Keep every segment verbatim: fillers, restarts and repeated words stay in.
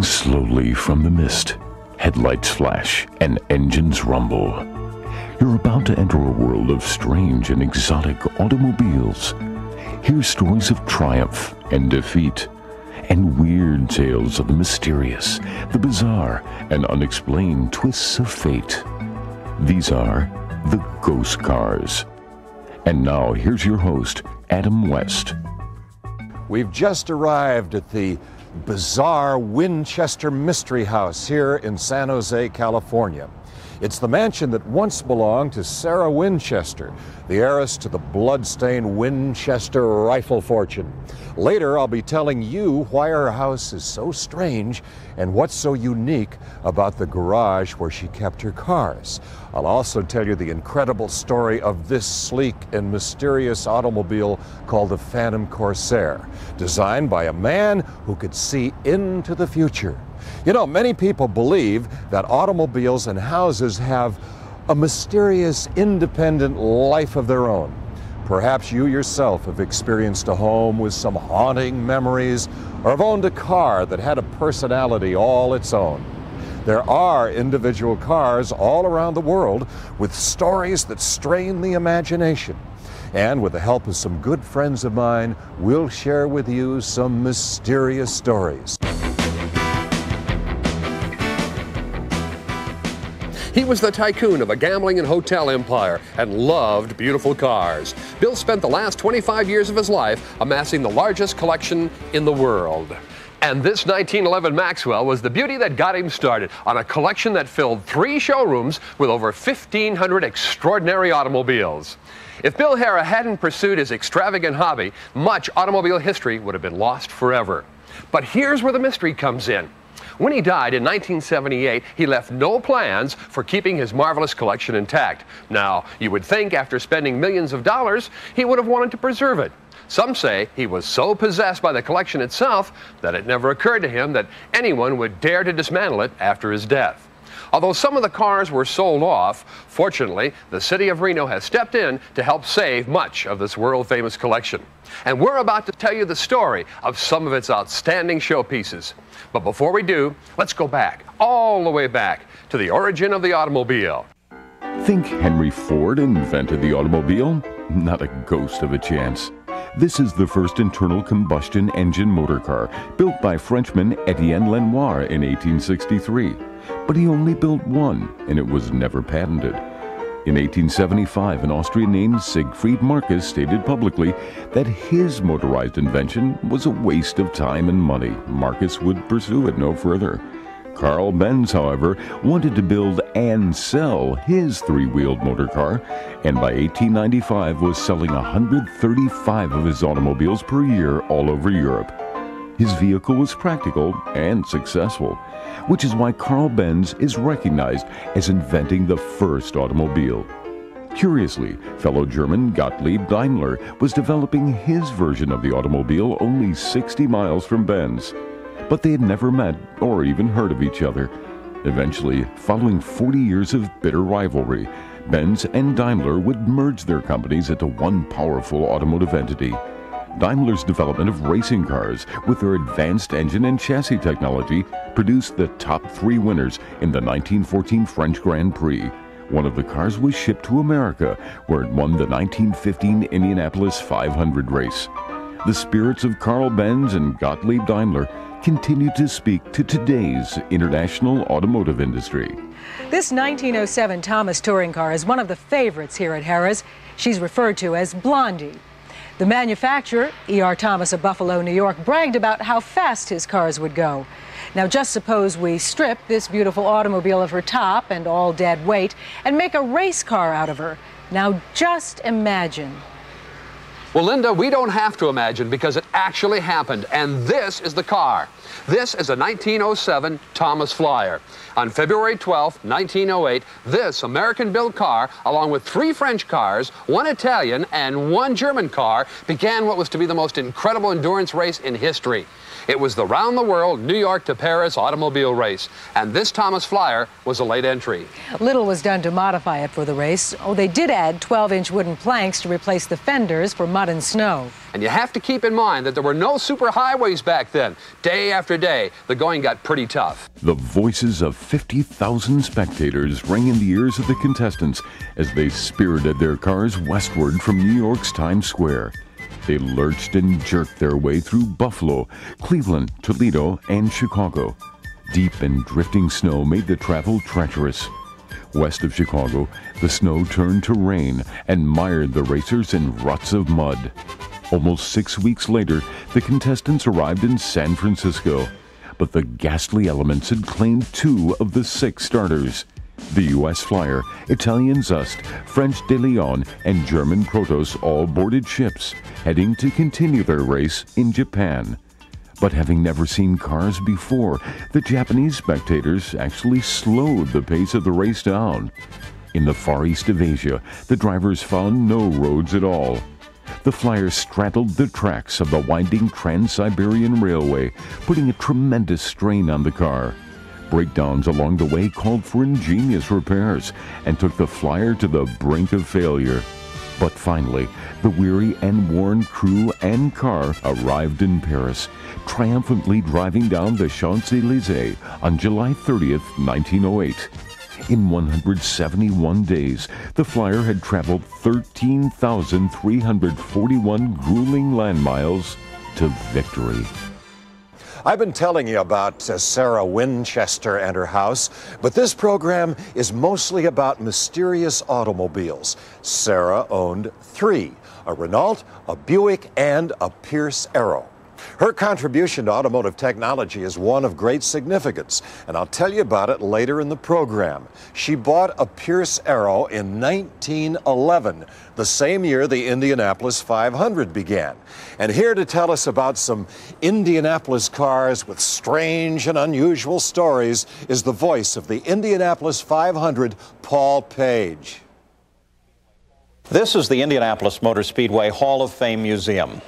rising slowly from the mist. Headlights flash and engines rumble. You're about to enter a world of strange and exotic automobiles. Hear stories of triumph and defeat, and weird tales of the mysterious, the bizarre, and unexplained twists of fate. These are the Ghost Cars. And now, here's your host, Adam West. We've just arrived at the bizarre Winchester Mystery House here in San Jose, California. It's the mansion that once belonged to Sarah Winchester, the heiress to the bloodstained Winchester rifle fortune. Later, I'll be telling you why her house is so strange and what's so unique about the garage where she kept her cars. I'll also tell you the incredible story of this sleek and mysterious automobile called the Phantom Corsair, designed by a man who could see into the future. You know, many people believe that automobiles and houses have a mysterious, independent life of their own. Perhaps you yourself have experienced a home with some haunting memories, or have owned a car that had a personality all its own. There are individual cars all around the world with stories that strain the imagination. And with the help of some good friends of mine, we'll share with you some mysterious stories. He was the tycoon of a gambling and hotel empire and loved beautiful cars. Bill spent the last twenty-five years of his life amassing the largest collection in the world. And this nineteen eleven Maxwell was the beauty that got him started on a collection that filled three showrooms with over fifteen hundred extraordinary automobiles. If Bill Harrah hadn't pursued his extravagant hobby, much automobile history would have been lost forever. But here's where the mystery comes in. When he died in nineteen seventy-eight, he left no plans for keeping his marvelous collection intact. Now, you would think after spending millions of dollars, he would have wanted to preserve it. Some say he was so possessed by the collection itself that it never occurred to him that anyone would dare to dismantle it after his death. Although some of the cars were sold off, fortunately, the city of Reno has stepped in to help save much of this world-famous collection. And we're about to tell you the story of some of its outstanding showpieces. But before we do, let's go back, all the way back, to the origin of the automobile. Think Henry Ford invented the automobile? Not a ghost of a chance. This is the first internal combustion engine motorcar, built by Frenchman Etienne Lenoir in eighteen sixty-three. But he only built one, and it was never patented. In eighteen seventy-five, an Austrian named Siegfried Marcus stated publicly that his motorized invention was a waste of time and money. Marcus would pursue it no further. Carl Benz, however, wanted to build and sell his three-wheeled motor car, and by eighteen ninety-five was selling one hundred thirty-five of his automobiles per year all over Europe. His vehicle was practical and successful, which is why Carl Benz is recognized as inventing the first automobile. Curiously, fellow German Gottlieb Daimler was developing his version of the automobile only sixty miles from Benz, but they had never met or even heard of each other. Eventually, following forty years of bitter rivalry, Benz and Daimler would merge their companies into one powerful automotive entity. Daimler's development of racing cars, with their advanced engine and chassis technology, produced the top three winners in the nineteen fourteen French Grand Prix. One of the cars was shipped to America, where it won the nineteen fifteen Indianapolis five hundred race. The spirits of Carl Benz and Gottlieb Daimler continue to speak to today's international automotive industry. This nineteen oh seven Thomas touring car is one of the favorites here at Harrah's. She's referred to as Blondie. The manufacturer, E R Thomas of Buffalo, New York, bragged about how fast his cars would go. Now, just suppose we strip this beautiful automobile of her top and all dead weight and make a race car out of her. Now, just imagine. Well, Linda, we don't have to imagine because it actually happened, and this is the car. This is a nineteen oh seven Thomas Flyer. On February twelfth, nineteen oh eight, this American-built car, along with three French cars, one Italian, and one German car, began what was to be the most incredible endurance race in history. It was the round-the-world New York-to-Paris automobile race, and this Thomas Flyer was a late entry. Little was done to modify it for the race. Oh, they did add twelve-inch wooden planks to replace the fenders for mud and snow. And you have to keep in mind that there were no superhighways back then. Day after day, the going got pretty tough. The voices of fifty thousand spectators rang in the ears of the contestants as they spirited their cars westward from New York's Times Square. They lurched and jerked their way through Buffalo, Cleveland, Toledo, and Chicago. Deep and drifting snow made the travel treacherous. West of Chicago, the snow turned to rain and mired the racers in ruts of mud. Almost six weeks later, the contestants arrived in San Francisco, but the ghastly elements had claimed two of the six starters. The U S Flyer, Italian Zust, French De Leon, and German Protos all boarded ships, heading to continue their race in Japan. But having never seen cars before, the Japanese spectators actually slowed the pace of the race down. In the far east of Asia, the drivers found no roads at all. The Flyer straddled the tracks of the winding Trans-Siberian Railway, putting a tremendous strain on the car. Breakdowns along the way called for ingenious repairs and took the Flyer to the brink of failure. But finally, the weary and worn crew and car arrived in Paris, triumphantly driving down the Champs-Élysées on July thirtieth, nineteen oh eight. In one hundred seventy-one days, the Flyer had traveled thirteen thousand three hundred forty-one grueling land miles to victory. I've been telling you about uh, Sarah Winchester and her house, but this program is mostly about mysterious automobiles. Sarah owned three, a Renault, a Buick, and a Pierce Arrow. Her contribution to automotive technology is one of great significance, and I'll tell you about it later in the program. She bought a Pierce Arrow in nineteen eleven, the same year the Indianapolis five hundred began. And here to tell us about some Indianapolis cars with strange and unusual stories is the voice of the Indianapolis five hundred, Paul Page. This is the Indianapolis Motor Speedway Hall of Fame Museum.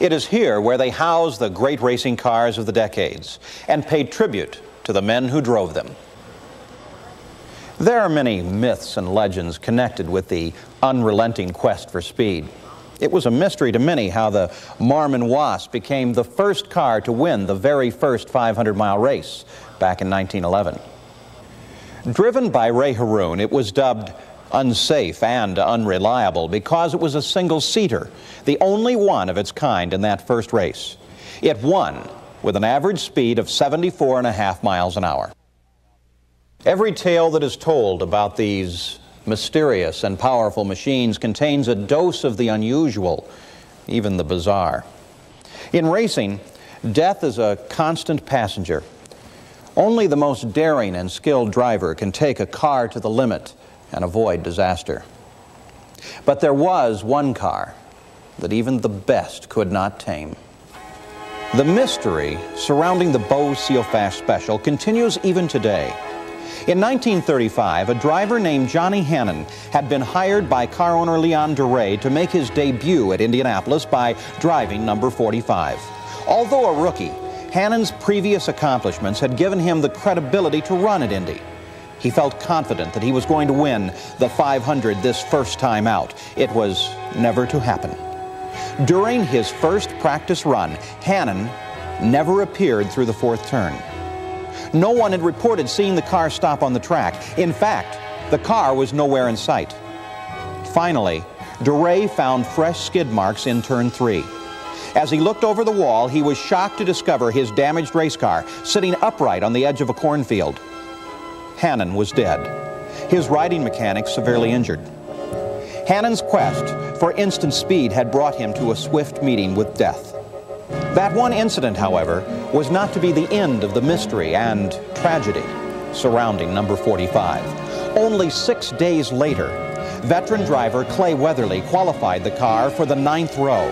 It is here where they house the great racing cars of the decades and paid tribute to the men who drove them. There are many myths and legends connected with the unrelenting quest for speed. It was a mystery to many how the Marmon Wasp became the first car to win the very first five hundred mile race back in nineteen eleven. Driven by Ray Harroun, it was dubbed unsafe and unreliable because it was a single-seater, the only one of its kind in that first race. It won with an average speed of seventy-four and a half miles an hour. Every tale that is told about these mysterious and powerful machines contains a dose of the unusual, even the bizarre. In racing, death is a constant passenger. Only the most daring and skilled driver can take a car to the limit and avoid disaster. But there was one car that even the best could not tame. The mystery surrounding the Beau Siofashe Special continues even today. In nineteen thirty-five, a driver named Johnny Hannon had been hired by car owner Leon Duray to make his debut at Indianapolis by driving number forty-five. Although a rookie, Hannon's previous accomplishments had given him the credibility to run at Indy. He felt confident that he was going to win the five hundred this first time out. It was never to happen. During his first practice run, Hannon never appeared through the fourth turn. No one had reported seeing the car stop on the track. In fact, the car was nowhere in sight. Finally, Duray found fresh skid marks in turn three. As he looked over the wall, he was shocked to discover his damaged race car sitting upright on the edge of a cornfield. Hannon was dead, his riding mechanic severely injured. Hannon's quest for instant speed had brought him to a swift meeting with death. That one incident, however, was not to be the end of the mystery and tragedy surrounding number forty-five. Only six days later, veteran driver Clay Weatherly qualified the car for the ninth row.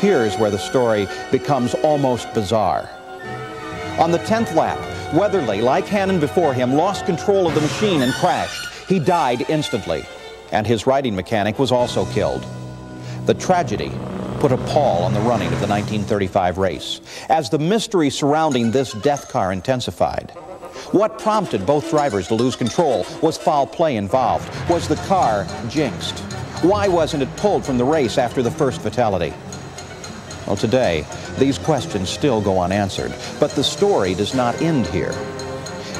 Here's where the story becomes almost bizarre. On the tenth lap, Weatherly, like Hannon before him, lost control of the machine and crashed. He died instantly, and his riding mechanic was also killed. The tragedy put a pall on the running of the nineteen thirty-five race, as the mystery surrounding this death car intensified. What prompted both drivers to lose control? Was foul play involved? Was the car jinxed? Why wasn't it pulled from the race after the first fatality? Well, today, these questions still go unanswered, but the story does not end here.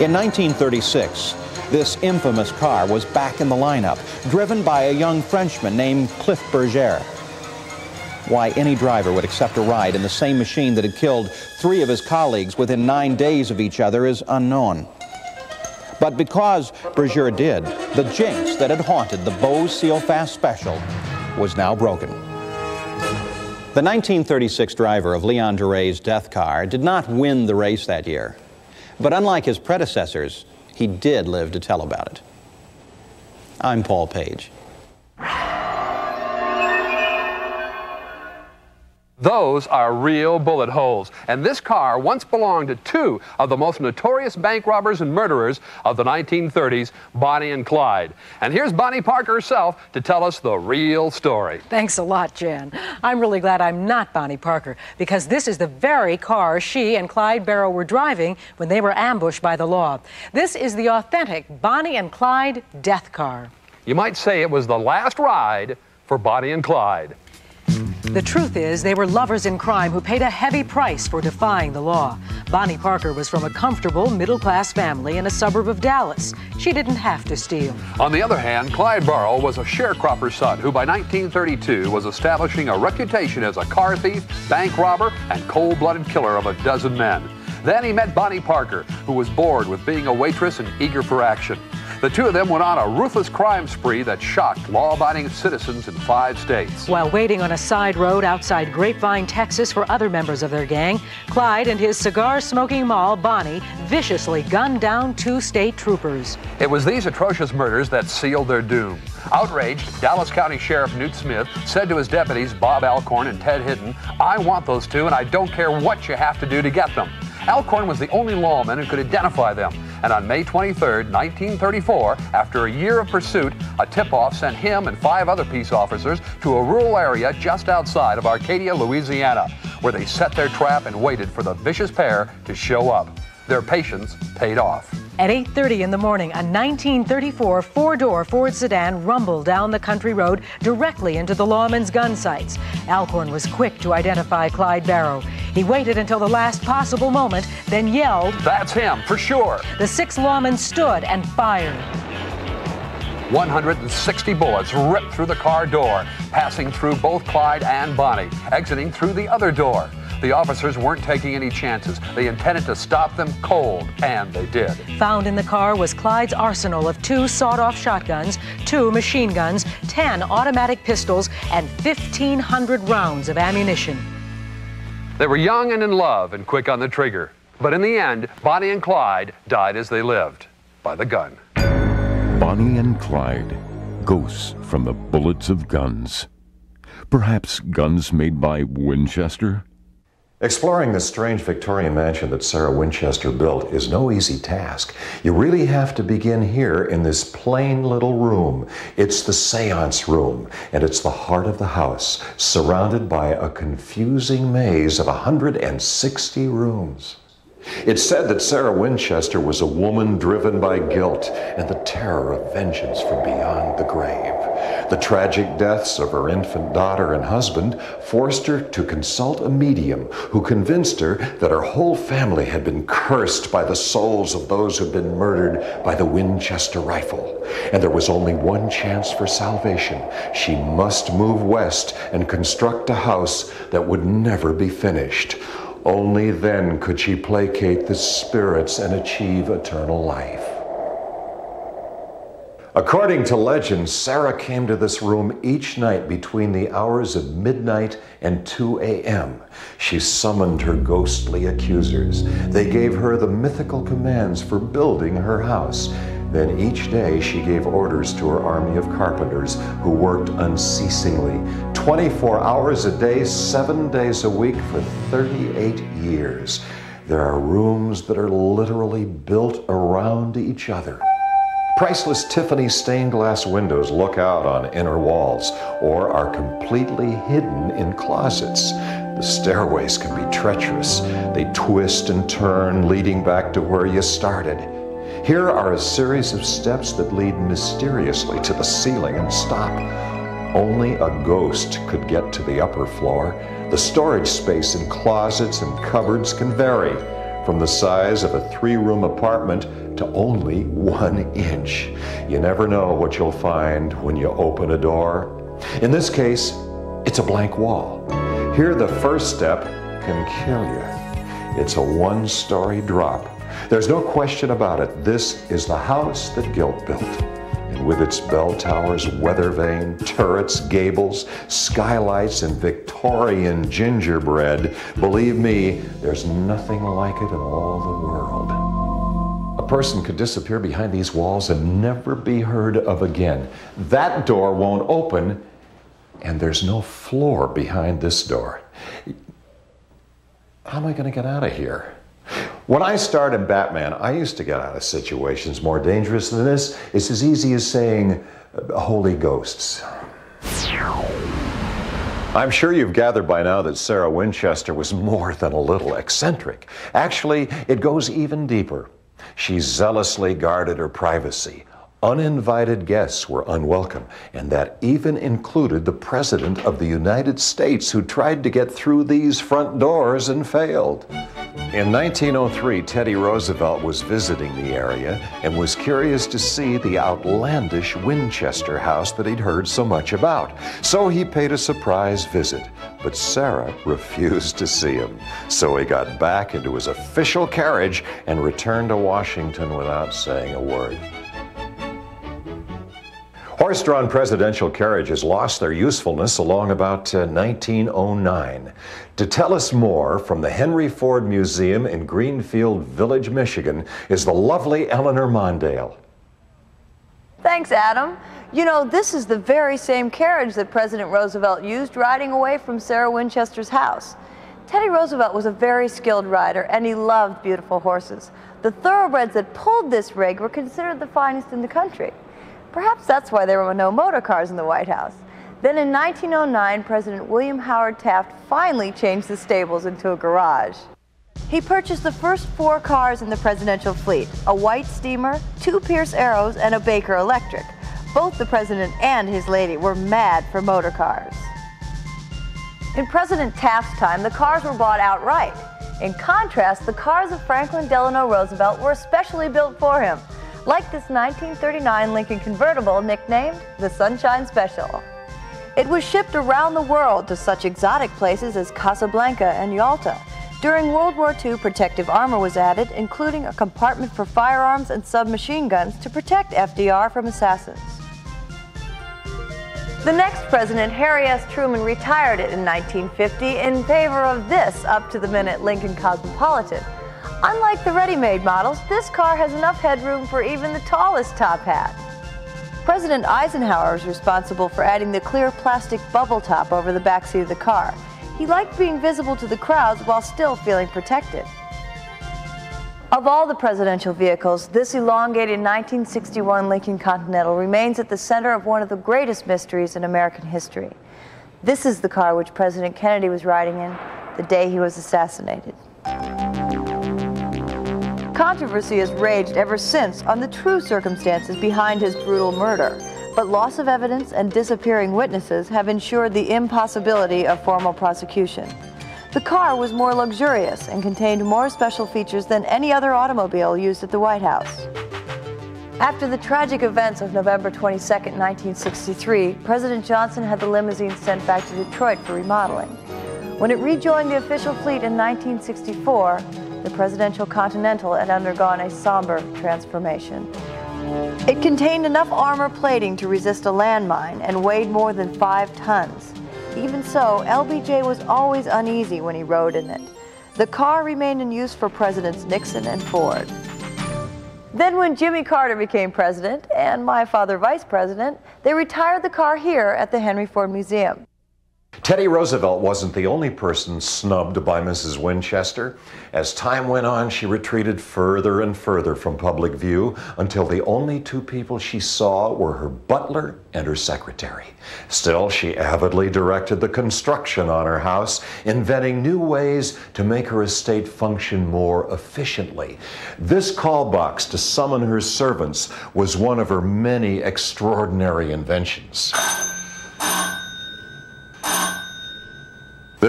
In nineteen thirty-six, this infamous car was back in the lineup, driven by a young Frenchman named Cliff Berger. Why any driver would accept a ride in the same machine that had killed three of his colleagues within nine days of each other is unknown. But because Berger did, the jinx that had haunted the Bose Seal Fast Special was now broken. The nineteen thirty-six driver of Leon Duray's death car did not win the race that year. But unlike his predecessors, he did live to tell about it. I'm Paul Page. Those are real bullet holes, and this car once belonged to two of the most notorious bank robbers and murderers of the nineteen thirties, Bonnie and Clyde. And here's Bonnie Parker herself to tell us the real story. Thanks a lot, Jan. I'm really glad I'm not Bonnie Parker, because this is the very car she and Clyde Barrow were driving when they were ambushed by the law. This is the authentic Bonnie and Clyde death car. You might say it was the last ride for Bonnie and Clyde. The truth is, they were lovers in crime who paid a heavy price for defying the law. Bonnie Parker was from a comfortable, middle-class family in a suburb of Dallas. She didn't have to steal. On the other hand, Clyde Barrow was a sharecropper's son who by nineteen thirty-two was establishing a reputation as a car thief, bank robber, and cold-blooded killer of a dozen men. Then he met Bonnie Parker, who was bored with being a waitress and eager for action. The two of them went on a ruthless crime spree that shocked law-abiding citizens in five states. While waiting on a side road outside Grapevine, Texas, for other members of their gang, Clyde and his cigar-smoking moll, Bonnie, viciously gunned down two state troopers. It was these atrocious murders that sealed their doom. Outraged, Dallas County Sheriff Newt Smith said to his deputies, Bob Alcorn and Ted Hinton, "I want those two, and I don't care what you have to do to get them." Alcorn was the only lawman who could identify them, and on May twenty-third, nineteen thirty-four, after a year of pursuit, a tip-off sent him and five other peace officers to a rural area just outside of Arcadia, Louisiana, where they set their trap and waited for the vicious pair to show up. Their patience paid off. At eight thirty in the morning, a nineteen thirty-four four-door Ford sedan rumbled down the country road directly into the lawman's gun sights. Alcorn was quick to identify Clyde Barrow. He waited until the last possible moment, then yelled, "That's him, for sure." The six lawmen stood and fired. one hundred sixty bullets ripped through the car door, passing through both Clyde and Bonnie, exiting through the other door. The officers weren't taking any chances. They intended to stop them cold, and they did. Found in the car was Clyde's arsenal of two sawed-off shotguns, two machine guns, ten automatic pistols, and fifteen hundred rounds of ammunition. They were young and in love and quick on the trigger. But in the end, Bonnie and Clyde died as they lived, by the gun. Bonnie and Clyde, ghosts from the bullets of guns. Perhaps guns made by Winchester? Exploring the strange Victorian mansion that Sarah Winchester built is no easy task. You really have to begin here in this plain little room. It's the seance room, and it's the heart of the house, surrounded by a confusing maze of one hundred sixty rooms. It's said that Sarah Winchester was a woman driven by guilt and the terror of vengeance from beyond the grave. The tragic deaths of her infant daughter and husband forced her to consult a medium who convinced her that her whole family had been cursed by the souls of those who'd been murdered by the Winchester rifle. And there was only one chance for salvation. She must move west and construct a house that would never be finished. Only then could she placate the spirits and achieve eternal life. According to legend, Sarah came to this room each night between the hours of midnight and two A M She summoned her ghostly accusers. They gave her the mythical commands for building her house. Then each day she gave orders to her army of carpenters who worked unceasingly, twenty-four hours a day, seven days a week for thirty-eight years. There are rooms that are literally built around each other. Priceless Tiffany stained glass windows look out on inner walls or are completely hidden in closets. The stairways can be treacherous. They twist and turn, leading back to where you started. Here are a series of steps that lead mysteriously to the ceiling and stop. Only a ghost could get to the upper floor. The storage space in closets and cupboards can vary from the size of a three-room apartment to only one inch. You never know what you'll find when you open a door. In this case, it's a blank wall. Here, the first step can kill you. It's a one-story drop. There's no question about it. This is the house that guilt built. And with its bell towers, weather vane, turrets, gables, skylights, and Victorian gingerbread, believe me, there's nothing like it in all the world. A person could disappear behind these walls and never be heard of again. That door won't open, and there's no floor behind this door. How am I going to get out of here? When I started Batman, I used to get out of situations more dangerous than this. It's as easy as saying, holy ghosts. I'm sure you've gathered by now that Sarah Winchester was more than a little eccentric. Actually, it goes even deeper. She zealously guarded her privacy. Uninvited guests were unwelcome, and that even included the President of the United States, who tried to get through these front doors and failed. In nineteen oh three, Teddy Roosevelt was visiting the area and was curious to see the outlandish Winchester house that he'd heard so much about. So he paid a surprise visit, but Sarah refused to see him. So he got back into his official carriage and returned to Washington without saying a word. Horse-drawn presidential carriages lost their usefulness along about uh, nineteen oh nine. To tell us more, from the Henry Ford Museum in Greenfield Village, Michigan, is the lovely Eleanor Mondale. Thanks, Adam. You know, this is the very same carriage that President Roosevelt used riding away from Sarah Winchester's house. Teddy Roosevelt was a very skilled rider, and he loved beautiful horses. The thoroughbreds that pulled this rig were considered the finest in the country. Perhaps that's why there were no motor cars in the White House. Then in nineteen oh nine, President William Howard Taft finally changed the stables into a garage. He purchased the first four cars in the presidential fleet, a white steamer, two Pierce Arrows, and a Baker Electric. Both the president and his lady were mad for motor cars. In President Taft's time, the cars were bought outright. In contrast, the cars of Franklin Delano Roosevelt were especially built for him, like this nineteen thirty-nine Lincoln convertible nicknamed the Sunshine Special. It was shipped around the world to such exotic places as Casablanca and Yalta. During World War Two, protective armor was added, including a compartment for firearms and submachine guns to protect F D R from assassins. The next president, Harry S. Truman, retired it in nineteen fifty in favor of this up-to-the-minute Lincoln Cosmopolitan. Unlike the ready-made models, this car has enough headroom for even the tallest top hat. President Eisenhower is responsible for adding the clear plastic bubble top over the backseat of the car. He liked being visible to the crowds while still feeling protected. Of all the presidential vehicles, this elongated nineteen sixty-one Lincoln Continental remains at the center of one of the greatest mysteries in American history. This is the car which President Kennedy was riding in the day he was assassinated. Controversy has raged ever since on the true circumstances behind his brutal murder, but loss of evidence and disappearing witnesses have ensured the impossibility of formal prosecution. The car was more luxurious and contained more special features than any other automobile used at the White House. After the tragic events of November twenty-second, nineteen sixty-three, President Johnson had the limousine sent back to Detroit for remodeling. When it rejoined the official fleet in nineteen sixty-four, the presidential Continental had undergone a somber transformation. It contained enough armor plating to resist a landmine and weighed more than five tons. Even so, L B J was always uneasy when he rode in it. The car remained in use for Presidents Nixon and Ford. Then when Jimmy Carter became president and my father vice president, they retired the car here at the Henry Ford Museum. Teddy Roosevelt wasn't the only person snubbed by Missus Winchester. As time went on, she retreated further and further from public view until the only two people she saw were her butler and her secretary. Still, she avidly directed the construction on her house, inventing new ways to make her estate function more efficiently. This call box to summon her servants was one of her many extraordinary inventions.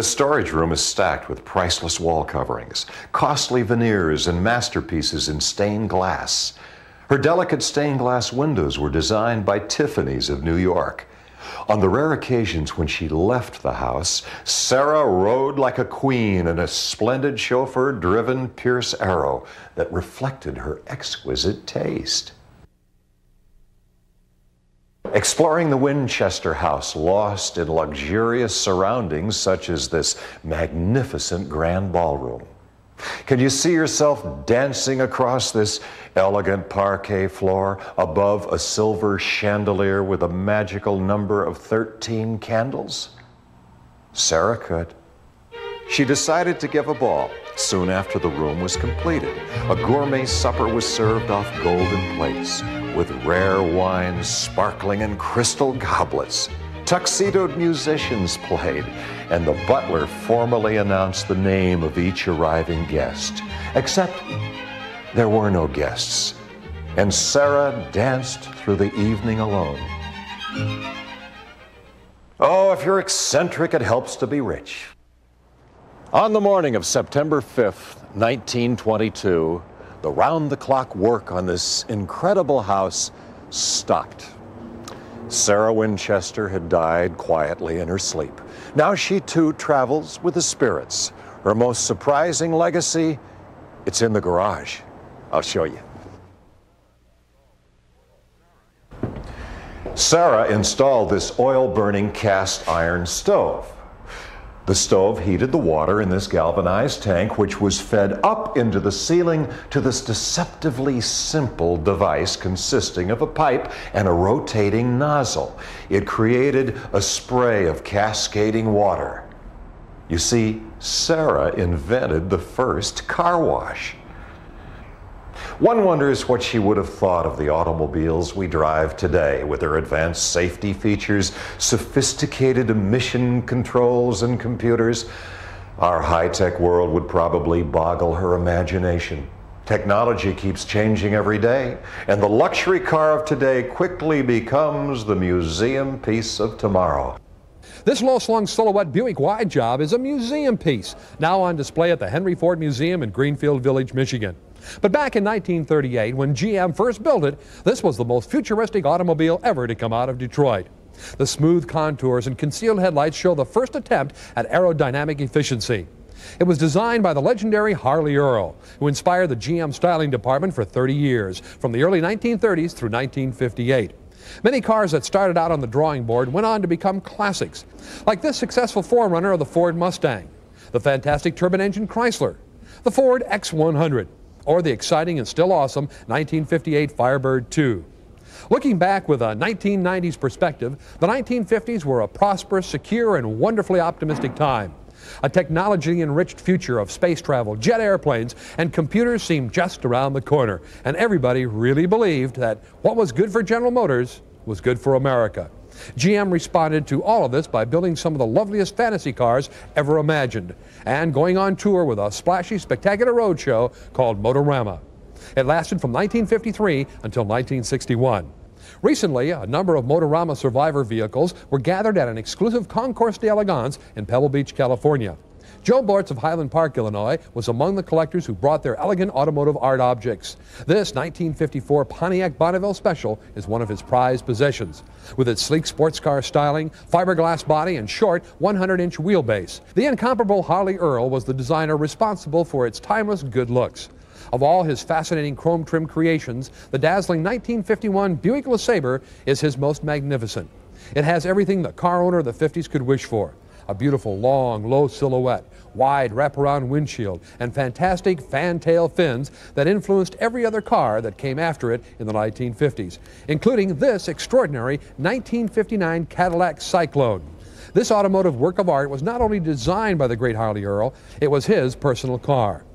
The storage room is stacked with priceless wall coverings, costly veneers, and masterpieces in stained glass. Her delicate stained glass windows were designed by Tiffany's of New York. On the rare occasions when she left the house, Sarah rode like a queen in a splendid chauffeur-driven Pierce Arrow that reflected her exquisite taste. Exploring the Winchester house, lost in luxurious surroundings such as this magnificent grand ballroom. Can you see yourself dancing across this elegant parquet floor above a silver chandelier with a magical number of thirteen candles? Sarah could. She decided to give a ball soon after the room was completed. A gourmet supper was served off golden plates, with rare wines sparkling in crystal goblets. Tuxedoed musicians played, and the butler formally announced the name of each arriving guest. Except there were no guests, and Sarah danced through the evening alone. Oh, if you're eccentric, it helps to be rich. On the morning of September fifth, nineteen twenty-two, the round-the-clock work on this incredible house stopped. Sarah Winchester had died quietly in her sleep. Now she, too, travels with the spirits. Her most surprising legacy, it's in the garage. I'll show you. Sarah installed this oil-burning cast iron stove. The stove heated the water in this galvanized tank, which was fed up into the ceiling to this deceptively simple device consisting of a pipe and a rotating nozzle. It created a spray of cascading water. You see, Sarah invented the first car wash. One wonders what she would have thought of the automobiles we drive today, with their advanced safety features, sophisticated emission controls, and computers. Our high-tech world would probably boggle her imagination. Technology keeps changing every day, and the luxury car of today quickly becomes the museum piece of tomorrow. This low-slung silhouette Buick wide job is a museum piece, now on display at the Henry Ford Museum in Greenfield Village, Michigan. But back in nineteen thirty-eight, when G M first built it, this was the most futuristic automobile ever to come out of Detroit. The smooth contours and concealed headlights show the first attempt at aerodynamic efficiency. It was designed by the legendary Harley Earl, who inspired the G M styling department for thirty years, from the early nineteen thirties through nineteen fifty-eight. Many cars that started out on the drawing board went on to become classics, like this successful forerunner of the Ford Mustang, the fantastic turbine-engined Chrysler, the Ford X one hundred, or the exciting and still awesome nineteen fifty-eight Firebird two. Looking back with a nineteen nineties perspective, the nineteen fifties were a prosperous, secure, and wonderfully optimistic time. A technology-enriched future of space travel, jet airplanes, and computers seemed just around the corner, and everybody really believed that what was good for General Motors was good for America. G M responded to all of this by building some of the loveliest fantasy cars ever imagined and going on tour with a splashy, spectacular road show called Motorama. It lasted from nineteen fifty-three until nineteen sixty-one. Recently, a number of Motorama survivor vehicles were gathered at an exclusive Concours d'Elegance in Pebble Beach, California. Joe Bortz of Highland Park, Illinois, was among the collectors who brought their elegant automotive art objects. This nineteen fifty-four Pontiac Bonneville Special is one of his prized possessions. With its sleek sports car styling, fiberglass body, and short one hundred inch wheelbase, the incomparable Harley Earl was the designer responsible for its timeless good looks. Of all his fascinating chrome-trim creations, the dazzling nineteen fifty-one Buick LeSabre is his most magnificent. It has everything the car owner of the fifties could wish for. A beautiful, long, low silhouette, wide wraparound windshield, and fantastic fantail fins that influenced every other car that came after it in the nineteen fifties, including this extraordinary nineteen fifty-nine Cadillac Cyclone. This automotive work of art was not only designed by the great Harley Earl, it was his personal car.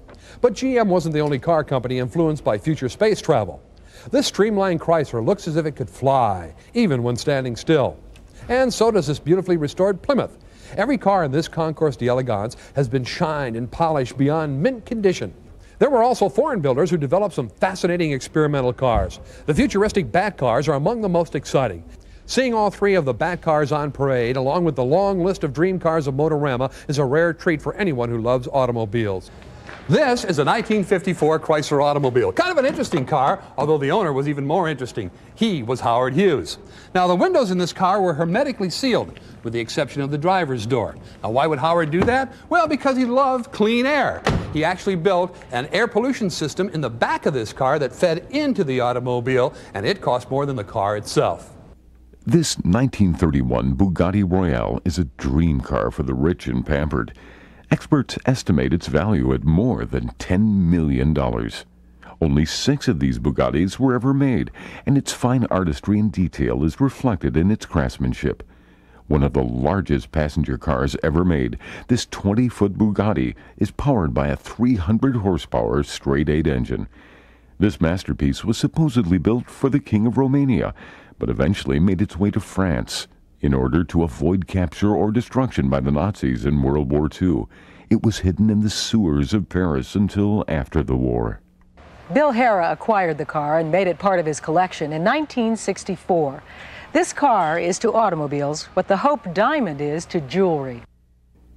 But G M wasn't the only car company influenced by future space travel. This streamlined Chrysler looks as if it could fly, even when standing still. And so does this beautifully restored Plymouth. Every car in this Concours d'Elegance has been shined and polished beyond mint condition. There were also foreign builders who developed some fascinating experimental cars. The futuristic Bat cars are among the most exciting. Seeing all three of the Bat cars on parade, along with the long list of dream cars of Motorama, is a rare treat for anyone who loves automobiles. This is a nineteen fifty-four Chrysler automobile. Kind of an interesting car, although the owner was even more interesting. He was Howard Hughes. Now, the windows in this car were hermetically sealed, with the exception of the driver's door. Now, why would Howard do that? Well, because he loved clean air. He actually built an air pollution system in the back of this car that fed into the automobile, and it cost more than the car itself. This nineteen thirty-one Bugatti Royale is a dream car for the rich and pampered. Experts estimate its value at more than ten million dollars. Only six of these Bugattis were ever made, and its fine artistry and detail is reflected in its craftsmanship. One of the largest passenger cars ever made, this twenty-foot Bugatti is powered by a three hundred horsepower straight-eight engine. This masterpiece was supposedly built for the King of Romania, but eventually made its way to France. In order to avoid capture or destruction by the Nazis in World War Two, it was hidden in the sewers of Paris until after the war. Bill Harrah acquired the car and made it part of his collection in nineteen sixty-four. This car is to automobiles what the Hope Diamond is to jewelry.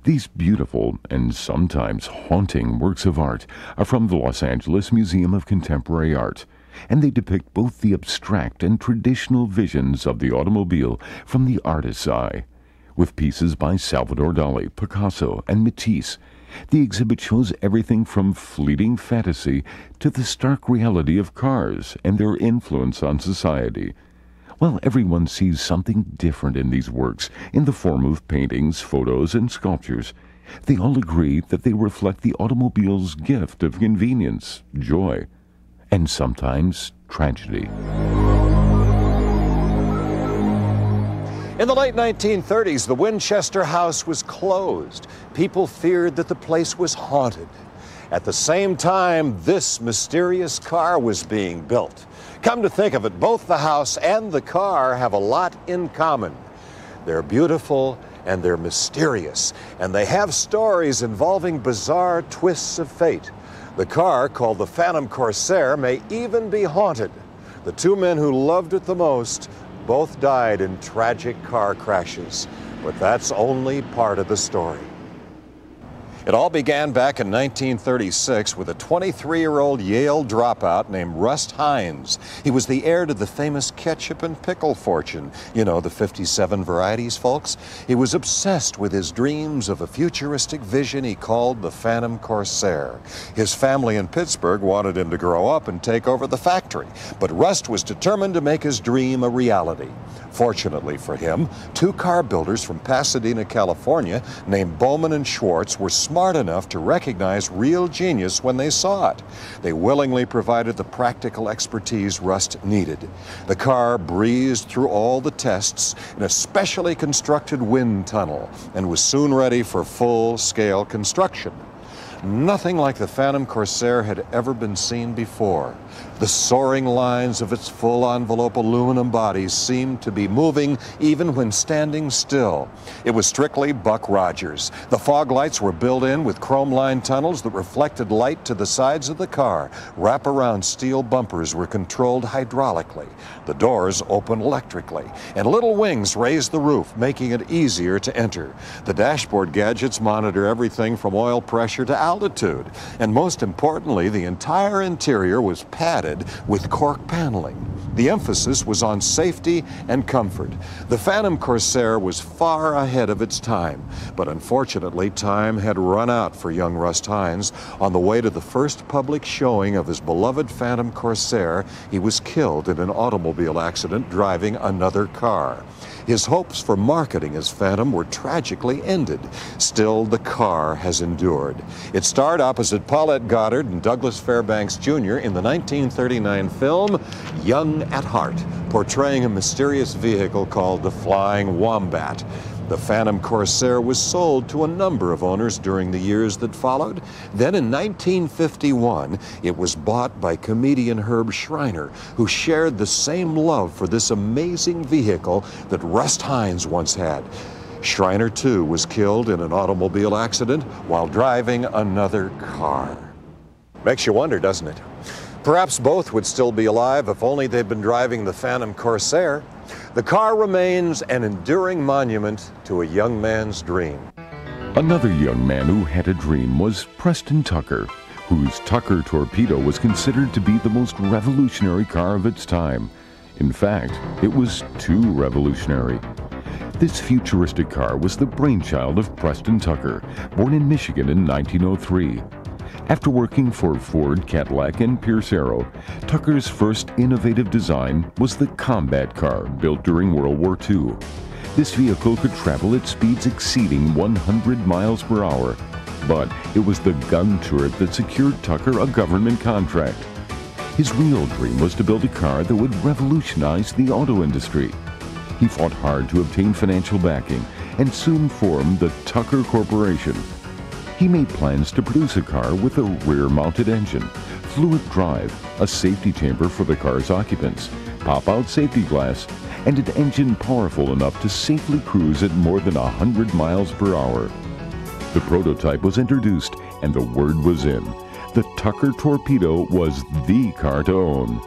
These beautiful and sometimes haunting works of art are from the Los Angeles Museum of Contemporary Art, and they depict both the abstract and traditional visions of the automobile from the artist's eye. With pieces by Salvador Dali, Picasso, and Matisse, the exhibit shows everything from fleeting fantasy to the stark reality of cars and their influence on society. While everyone sees something different in these works, in the form of paintings, photos, and sculptures, they all agree that they reflect the automobile's gift of convenience, joy, and sometimes tragedy. In the late nineteen thirties, the Winchester House was closed. People feared that the place was haunted. At the same time, this mysterious car was being built. Come to think of it, both the house and the car have a lot in common. They're beautiful and they're mysterious, and they have stories involving bizarre twists of fate. The car, called the Phantom Corsair, may even be haunted. The two men who loved it the most both died in tragic car crashes, but that's only part of the story. It all began back in nineteen thirty-six with a twenty-three-year-old Yale dropout named Rust Hines. He was the heir to the famous ketchup and pickle fortune. You know, the fifty-seven varieties, folks. He was obsessed with his dreams of a futuristic vision he called the Phantom Corsair. His family in Pittsburgh wanted him to grow up and take over the factory, but Rust was determined to make his dream a reality. Fortunately for him, two car builders from Pasadena, California, named Bowman and Schwartz, were smart enough to recognize real genius when they saw it. They willingly provided the practical expertise Rust needed. The car breezed through all the tests in a specially constructed wind tunnel and was soon ready for full-scale construction. Nothing like the Phantom Corsair had ever been seen before. The soaring lines of its full-envelope aluminum body seemed to be moving even when standing still. It was strictly Buck Rogers. The fog lights were built in with chrome-lined tunnels that reflected light to the sides of the car. Wrap-around steel bumpers were controlled hydraulically. The doors opened electrically, and little wings raised the roof, making it easier to enter. The dashboard gadgets monitor everything from oil pressure to altitude, and most importantly, the entire interior was padded with cork paneling. The emphasis was on safety and comfort. The Phantom Corsair was far ahead of its time, but unfortunately time had run out for young Rust Hines. On the way to the first public showing of his beloved Phantom Corsair, he was killed in an automobile accident driving another car. His hopes for marketing his Phantom were tragically ended. Still, the car has endured. It starred opposite Paulette Goddard and Douglas Fairbanks Junior in the nineteen thirty-nine film Young at Heart, portraying a mysterious vehicle called the Flying Wombat. The Phantom Corsair was sold to a number of owners during the years that followed. Then in nineteen fifty-one, it was bought by comedian Herb Shriner, who shared the same love for this amazing vehicle that Rust Hines once had. Shriner, too, was killed in an automobile accident while driving another car. Makes you wonder, doesn't it? Perhaps both would still be alive if only they'd been driving the Phantom Corsair. The car remains an enduring monument to a young man's dream. Another young man who had a dream was Preston Tucker, whose Tucker Torpedo was considered to be the most revolutionary car of its time. In fact, it was too revolutionary. This futuristic car was the brainchild of Preston Tucker, born in Michigan in nineteen oh three. After working for Ford, Cadillac, and Pierce Arrow, Tucker's first innovative design was the Combat Car, built during World War Two. This vehicle could travel at speeds exceeding one hundred miles per hour, but it was the gun turret that secured Tucker a government contract. His real dream was to build a car that would revolutionize the auto industry. He fought hard to obtain financial backing and soon formed the Tucker Corporation. He made plans to produce a car with a rear-mounted engine, fluid drive, a safety chamber for the car's occupants, pop-out safety glass, and an engine powerful enough to safely cruise at more than one hundred miles per hour. The prototype was introduced and the word was in. The Tucker Torpedo was the car to own.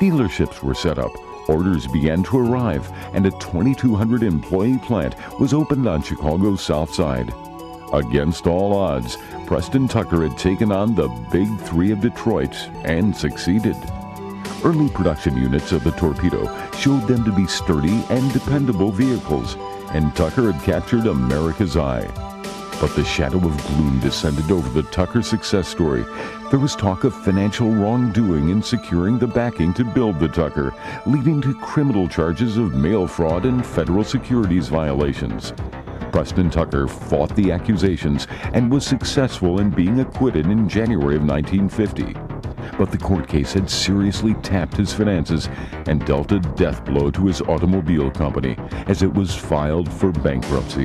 Dealerships were set up, orders began to arrive, and a twenty-two hundred employee plant was opened on Chicago's South Side. Against all odds, Preston Tucker had taken on the Big Three of Detroit and succeeded. Early production units of the Torpedo showed them to be sturdy and dependable vehicles, and Tucker had captured America's eye. But the shadow of gloom descended over the Tucker success story. There was talk of financial wrongdoing in securing the backing to build the Tucker, leading to criminal charges of mail fraud and federal securities violations. Preston Tucker fought the accusations and was successful in being acquitted in January of nineteen fifty. But the court case had seriously tapped his finances and dealt a death blow to his automobile company as it was filed for bankruptcy.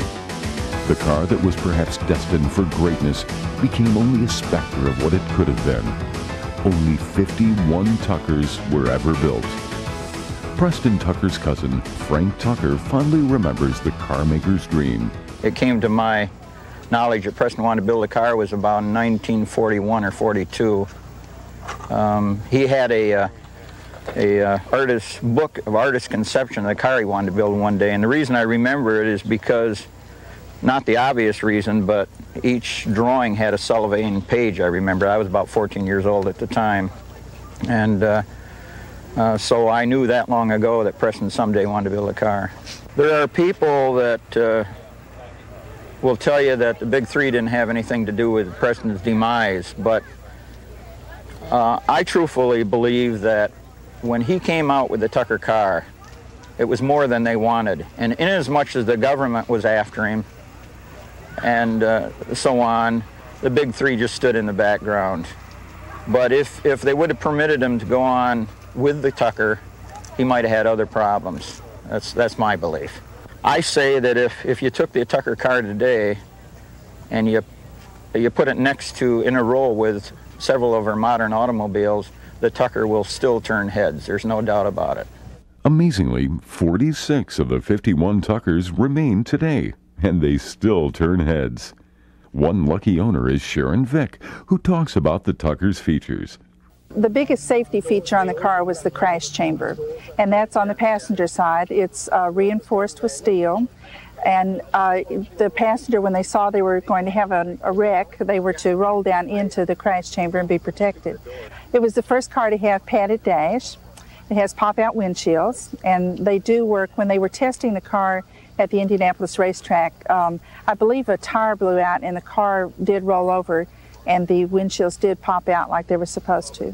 The car that was perhaps destined for greatness became only a specter of what it could have been. Only fifty-one Tuckers were ever built. Preston Tucker's cousin, Frank Tucker, fondly remembers the carmaker's dream. It came to my knowledge that Preston wanted to build a car was about nineteen forty-one or forty-two. Um, he had a, uh, a uh, artist's book of artist conception of the car he wanted to build one day, and the reason I remember it is because, not the obvious reason, but each drawing had a Sullivan page, I remember. I was about fourteen years old at the time, and uh, uh, so I knew that long ago that Preston someday wanted to build a car. There are people that uh, will tell you that the Big Three didn't have anything to do with Preston's demise, but Uh, I truthfully believe that when he came out with the Tucker car, it was more than they wanted. And inasmuch as the government was after him and uh, so on, the Big Three just stood in the background. But if, if they would have permitted him to go on with the Tucker, he might have had other problems. That's, that's my belief. I say that if, if you took the Tucker car today and you, you put it next to, in a row with several of our modern automobiles, the Tucker will still turn heads. There's no doubt about it. Amazingly, forty-six of the fifty-one Tuckers remain today, and they still turn heads. One lucky owner is Sharon Vick, who talks about the Tucker's features. The biggest safety feature on the car was the crash chamber, and that's on the passenger side. It's uh, reinforced with steel. And uh, the passenger, when they saw they were going to have an, a wreck, they were to roll down into the crash chamber and be protected. It was the first car to have padded dash. It has pop-out windshields, and they do work. When they were testing the car at the Indianapolis racetrack, um, I believe a tire blew out and the car did roll over, and the windshields did pop out like they were supposed to.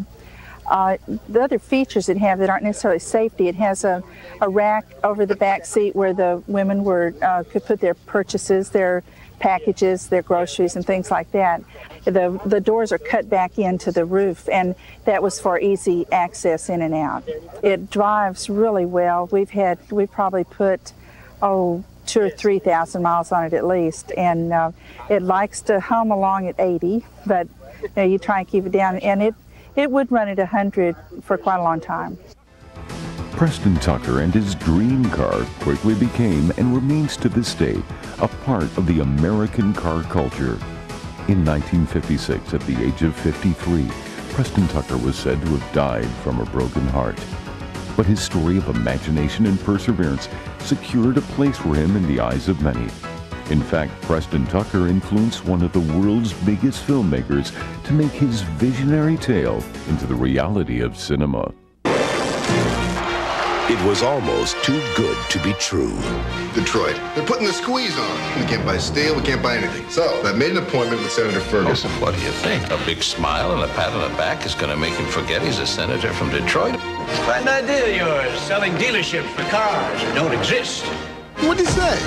Uh, the other features it has that aren't necessarily safety, it has a, a rack over the back seat where the women were uh, could put their purchases, their packages, their groceries, and things like that. The, the doors are cut back into the roof, and that was for easy access in and out. It drives really well. We've had, we probably put, oh, two or three thousand miles on it at least, and uh, it likes to hum along at eighty, but you know, you try and keep it down, and it It would run at one hundred for quite a long time. Preston Tucker and his dream car quickly became and remains to this day a part of the American car culture. In nineteen fifty-six, at the age of fifty-three, Preston Tucker was said to have died from a broken heart. but his story of imagination and perseverance secured a place for him in the eyes of many. In fact, Preston Tucker influenced one of the world's biggest filmmakers to make his visionary tale into the reality of cinema. It was almost too good to be true. Detroit, they're putting the squeeze on. We can't buy steel, we can't buy anything. So I made an appointment with Senator Ferguson. Oh, what do you think? A big smile and a pat on the back is going to make him forget he's a senator from Detroit? Quite an idea of yours, selling dealerships for cars that don't exist. What'd he say?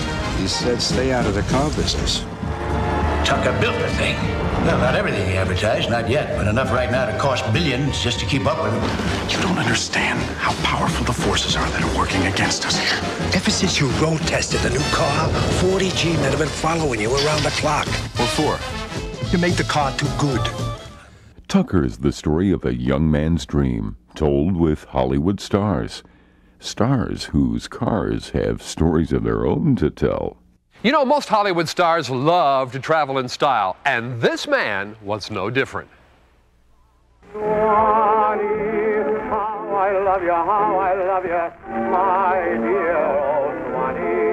He said stay out of the car business. Tucker built the thing. Well, not everything he advertised, not yet, but enough right now to cost billions just to keep up with him. You don't understand how powerful the forces are that are working against us here. Ever since you road tested the new car, forty G men have been following you around the clock. What for? You made the car too good. Tucker is the story of a young man's dream, told with Hollywood stars. Stars whose cars have stories of their own to tell. You know, most Hollywood stars love to travel in style, and this man was no different. Johnny, how I love you, how I love you, my dear old Johnny.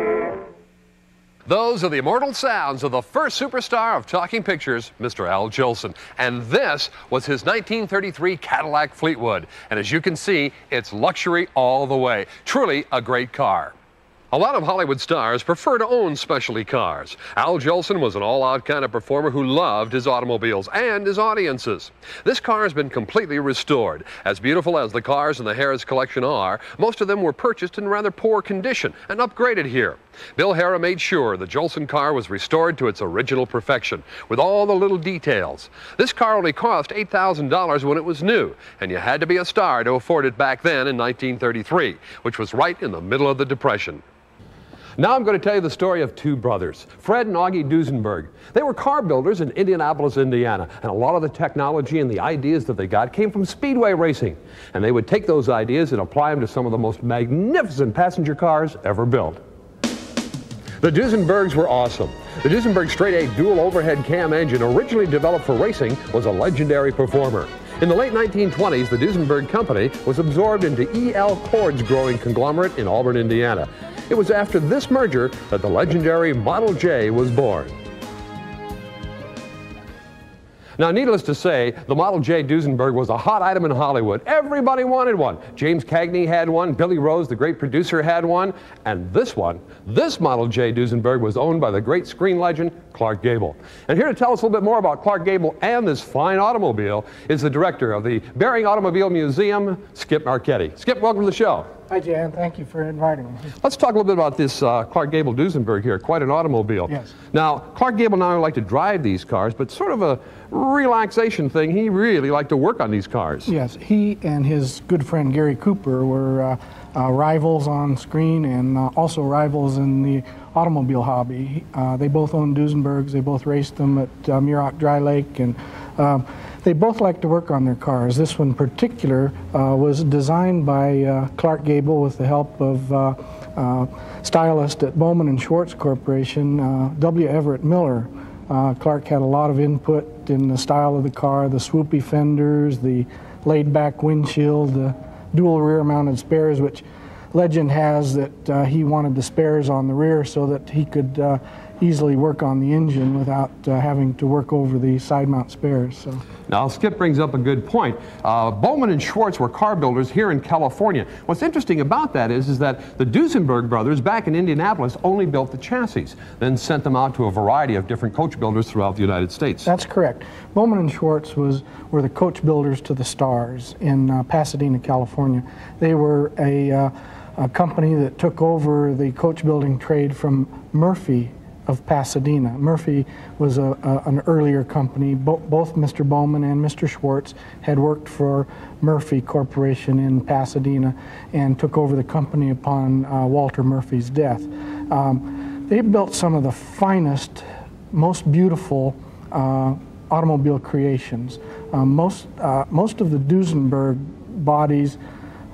Those are the immortal sounds of the first superstar of talking pictures, Mister Al Jolson. And this was his nineteen thirty-three Cadillac Fleetwood. And as you can see, it's luxury all the way. Truly a great car. A lot of Hollywood stars prefer to own specialty cars. Al Jolson was an all-out kind of performer who loved his automobiles and his audiences. This car has been completely restored. As beautiful as the cars in the Harrah's collection are, most of them were purchased in rather poor condition and upgraded here. Bill Harrah made sure the Jolson car was restored to its original perfection, with all the little details. This car only cost eight thousand dollars when it was new, and you had to be a star to afford it back then in nineteen thirty-three, which was right in the middle of the Depression. Now I'm going to tell you the story of two brothers, Fred and Augie Duesenberg. They were car builders in Indianapolis, Indiana, and a lot of the technology and the ideas that they got came from speedway racing. And they would take those ideas and apply them to some of the most magnificent passenger cars ever built. The Duesenbergs were awesome. The Duesenberg straight-eight dual overhead cam engine, originally developed for racing, was a legendary performer. In the late nineteen twenties, the Duesenberg company was absorbed into E L Cord's growing conglomerate in Auburn, Indiana. It was after this merger that the legendary Model J was born. Now, needless to say, the Model J Duesenberg was a hot item in Hollywood. Everybody wanted one. James Cagney had one, Billy Rose, the great producer, had one, and this one, this Model J Duesenberg, was owned by the great screen legend Clark Gable. And here to tell us a little bit more about Clark Gable and this fine automobile is the director of the Baring Automobile Museum, Skip Marchetti. Skip, welcome to the show. Hi, Jan. Thank you for inviting me. Let's talk a little bit about this uh, Clark Gable Duesenberg here. Quite an automobile. Yes. Now, Clark Gable not only liked to drive these cars, but sort of a relaxation thing. He really liked to work on these cars. Yes. He and his good friend Gary Cooper were uh, uh, rivals on screen and uh, also rivals in the automobile hobby. Uh, they both owned Duesenbergs. They both raced them at uh, Muroc Dry Lake, and um, they both like to work on their cars. This one in particular uh, was designed by uh, Clark Gable with the help of uh, uh, stylist at Bowman and Schwartz Corporation, uh, W. Everett Miller. Uh, Clark had a lot of input in the style of the car, the swoopy fenders, the laid-back windshield, the dual rear-mounted spares, which legend has that uh, he wanted the spares on the rear so that he could uh, easily work on the engine without uh, having to work over the side mount spares. So. Now, Skip brings up a good point. Uh, Bowman and Schwartz were car builders here in California. What's interesting about that is, is that the Duesenberg brothers back in Indianapolis only built the chassis, then sent them out to a variety of different coach builders throughout the United States. That's correct. Bowman and Schwartz was, were the coach builders to the stars in uh, Pasadena, California. They were a, uh, a company that took over the coach building trade from Murphy of Pasadena. Murphy was a, a, an earlier company. Bo both Mister Bowman and Mister Schwartz had worked for Murphy Corporation in Pasadena and took over the company upon uh, Walter Murphy's death. Um, they built some of the finest, most beautiful uh, automobile creations. Uh, most, uh, most of the Duesenberg bodies,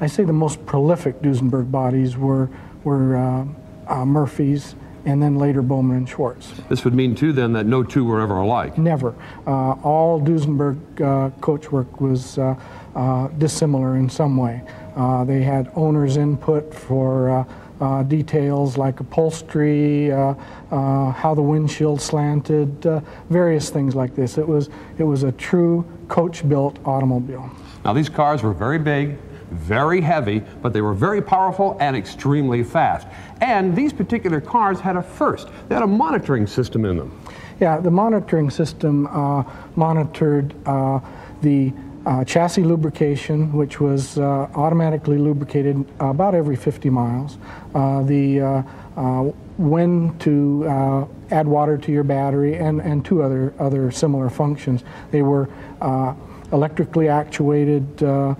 I say the most prolific Duesenberg bodies, were, were uh, uh, Murphy's. and then later Bowman and Schwartz. This would mean, too, then, that no two were ever alike. Never. Uh, all Duesenberg uh, coachwork was uh, uh, dissimilar in some way. Uh, they had owner's input for uh, uh, details like upholstery, uh, uh, how the windshield slanted, uh, various things like this. It was, it was a true coach-built automobile. Now, these cars were very big, very heavy, but they were very powerful and extremely fast. And these particular cars had a first. They had a monitoring system in them. Yeah, the monitoring system uh, monitored uh, the uh, chassis lubrication, which was uh, automatically lubricated about every fifty miles. Uh, the uh, uh, when to uh, add water to your battery, and, and two other, other similar functions. They were uh, electrically actuated uh,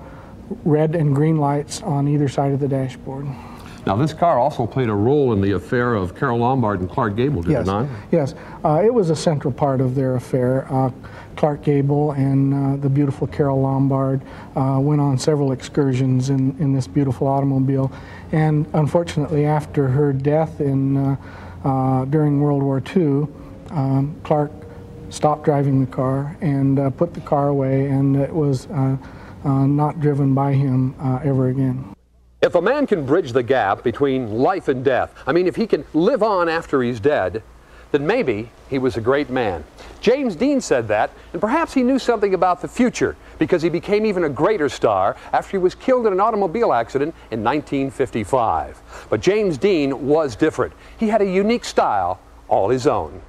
red and green lights on either side of the dashboard. Now, this car also played a role in the affair of Carol Lombard and Clark Gable, did yes. it not? Yes, uh, it was a central part of their affair. Uh, Clark Gable and uh, the beautiful Carol Lombard uh, went on several excursions in, in this beautiful automobile. And unfortunately, after her death in, uh, uh, during World War Two, um, Clark stopped driving the car and uh, put the car away, and it was uh, Uh, not driven by him uh, ever again. If a man can bridge the gap between life and death, I mean, if he can live on after he's dead, then maybe he was a great man. James Dean said that, and perhaps he knew something about the future, because he became even a greater star after he was killed in an automobile accident in nineteen fifty-five. But James Dean was different. He had a unique style all his own.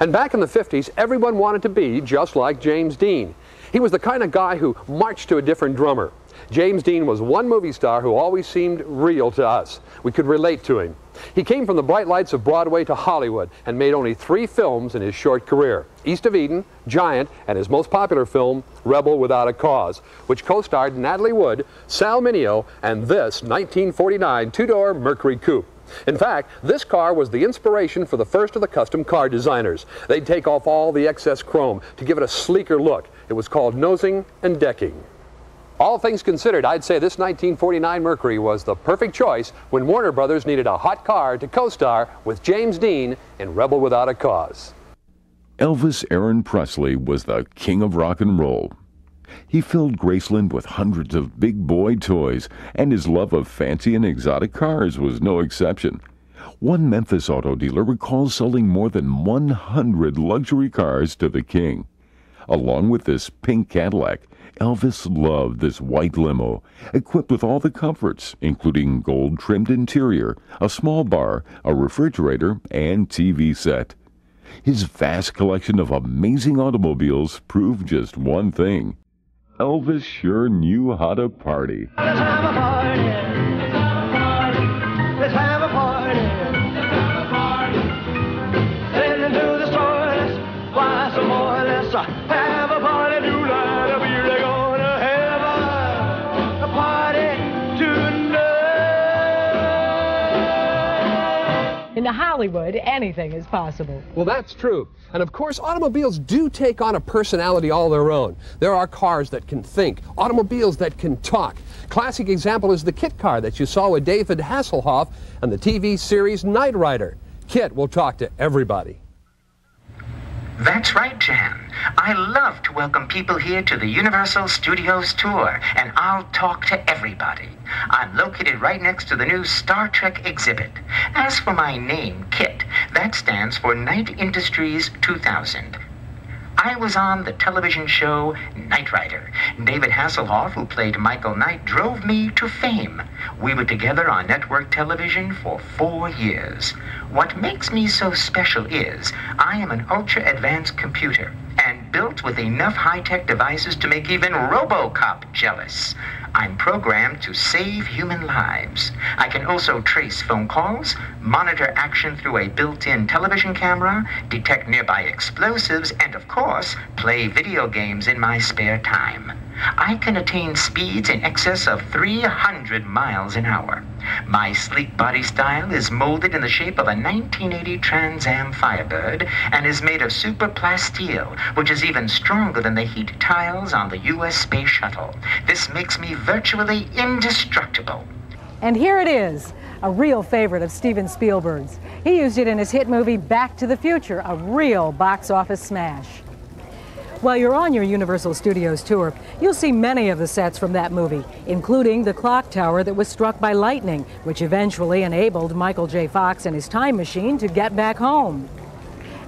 And back in the fifties, everyone wanted to be just like James Dean. He was the kind of guy who marched to a different drummer. James Dean was one movie star who always seemed real to us. We could relate to him. He came from the bright lights of Broadway to Hollywood and made only three films in his short career: East of Eden, Giant, and his most popular film, Rebel Without a Cause, which co-starred Natalie Wood, Sal Mineo, and this nineteen forty-nine two-door Mercury Coupe. In fact, this car was the inspiration for the first of the custom car designers. They'd take off all the excess chrome to give it a sleeker look. It was called nosing and decking. All things considered, I'd say this nineteen forty-nine Mercury was the perfect choice when Warner Brothers needed a hot car to co-star with James Dean in Rebel Without a Cause. Elvis Aaron Presley was the king of rock and roll. He filled Graceland with hundreds of big boy toys, and his love of fancy and exotic cars was no exception. One Memphis auto dealer recalls selling more than one hundred luxury cars to the king. Along with this pink Cadillac, Elvis loved this white limo, equipped with all the comforts, including gold-trimmed interior, a small bar, a refrigerator, and T V set. His vast collection of amazing automobiles proved just one thing: Elvis sure knew how to party. Let's have a party. Let's have a party. Let's have a party. Send it to the store. Let's buy some more. Let's have a party tonight. We're gonna have a party tonight. In Hollywood, anything is possible. Well, that's true. And of course, automobiles do take on a personality all their own. There are cars that can think, automobiles that can talk. Classic example is the Kit car that you saw with David Hasselhoff and the T V series Knight Rider. Kit will talk to everybody. That's right, Jan. I love to welcome people here to the Universal Studios tour, and I'll talk to everybody. I'm located right next to the new Star Trek exhibit. As for my name, Kit, that stands for Knight Industries two thousand. I was on the television show Knight Rider. David Hasselhoff, who played Michael Knight, drove me to fame. We were together on network television for four years. What makes me so special is I am an ultra-advanced computer and built with enough high-tech devices to make even RoboCop jealous. I'm programmed to save human lives. I can also trace phone calls, monitor action through a built-in television camera, detect nearby explosives, and of course, play video games in my spare time. I can attain speeds in excess of three hundred miles an hour. My sleek body style is molded in the shape of a nineteen eighty Trans Am Firebird and is made of superplasteel, which is even stronger than the heat tiles on the U S Space Shuttle. This makes me virtually indestructible. And here it is, a real favorite of Steven Spielberg's. He used it in his hit movie Back to the Future, a real box office smash. While you're on your Universal Studios tour, you'll see many of the sets from that movie, including the clock tower that was struck by lightning, which eventually enabled Michael J. Fox and his time machine to get back home.